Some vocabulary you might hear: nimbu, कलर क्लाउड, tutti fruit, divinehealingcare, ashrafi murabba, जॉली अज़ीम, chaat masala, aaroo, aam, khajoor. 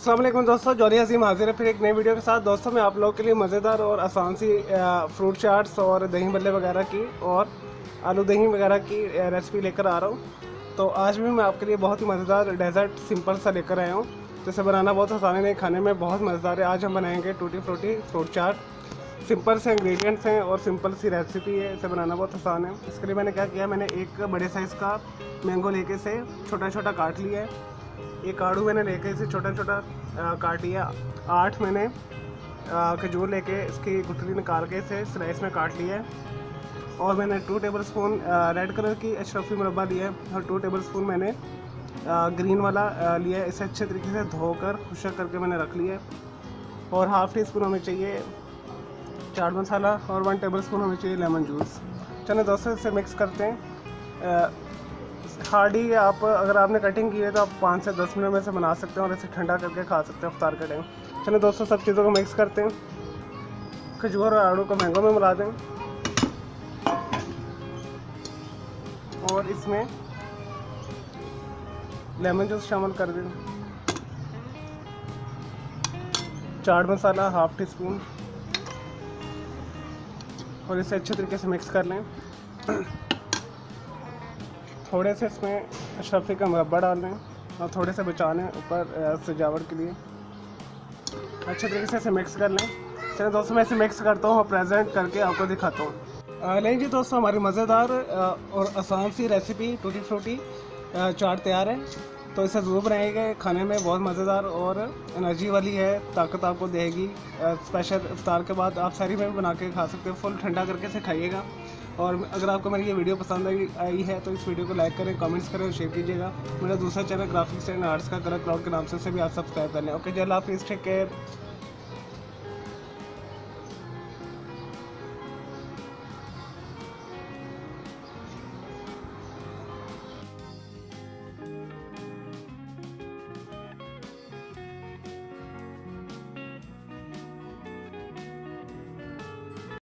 अस्सलाम वालेकुम दोस्तों, जॉली अज़ीम हाजिर है फिर एक नई वीडियो के साथ। दोस्तों मैं आप लोगों के लिए मज़ेदार और आसान सी फ्रूट चाट्स और दही भल्ले वगैरह की और आलू दही वगैरह की रेसिपी लेकर आ रहा हूँ। तो आज भी मैं आपके लिए बहुत ही मज़ेदार डेजर्ट सिंपल सा लेकर आया हूँ, जिसे बनाना बहुत आसान है, खाने में बहुत मज़ेदार है। आज हम बनाएँगे tutti frutti fruit chaat. Simple से इंग्रेडिएंट्स हैं और सिंपल सी रेसिपी है, इसे बनाना बहुत आसान है। इसके लिए मैंने क्या किया, मैंने एक बड़े साइज़ का मैंगो लेके इसे छोटा छोटा काट लिया है। एक आड़ू मैंने लेके इसे छोटा छोटा काट लिया। 8 मैंने खजूर लेके इसकी गुठली निकाल के इसे स्लाइस में काट लिया है। और मैंने 2 टेबलस्पून रेड कलर की अशरफी मुरब्बा लिया है और 2 टेबलस्पून मैंने ग्रीन वाला लिया है। इसे अच्छे तरीके से धोकर खुशक करके मैंने रख लिया है। और 1/2 टीस्पून हमें चाहिए चाट मसाला और 1 टेबलस्पून हमें चाहिए लेमन जूस। चलिए दोस्तों इसे मिक्स करते हैं। हार्डी आप अगर आपने कटिंग की है तो आप 5 से 10 मिनट में इसे बना सकते हैं और इसे ठंडा करके खा सकते हैं इफ्तार के टाइम। चलिए दोस्तों सब चीज़ों को मिक्स करते हैं। खजूर और आड़ू को मैंगो में मिला दें और इसमें लेमन जूस शामिल कर दें। चाट मसाला 1/2 टीस्पून और इसे अच्छे तरीके से मिक्स कर लें। थोड़े से इसमें अशरफी का मुरब्बा डाल दें और थोड़े से बचा लें ऊपर सजावट के लिए। अच्छे तरीके से इसे मिक्स कर लें। चलिए दोस्तों मैं इसे मिक्स करता हूँ और प्रेजेंट करके आपको दिखाता हूँ। लें जी दोस्तों, हमारी मज़ेदार और आसान सी रेसिपी टूटी फ्रूटी चाट तैयार है। तो इसे ज़रूर बनाइएगा, खाने में बहुत मज़ेदार और एनर्जी वाली है, ताकत आपको देगी। स्पेशल इफ्तार के बाद आप सारी में बना के खा सकते हो, फुल ठंडा करके इसे खाइएगा। और अगर आपको मेरी ये वीडियो पसंद आई है तो इस वीडियो को लाइक करें, कमेंट्स करें और शेयर कीजिएगा। मेरा दूसरा चैनल ग्राफिक्स एंड आर्ट्स का कलर क्लाउड के नाम से भी आप सब्सक्राइब कर लें। ओके, जल्द आप इस टेक केयर।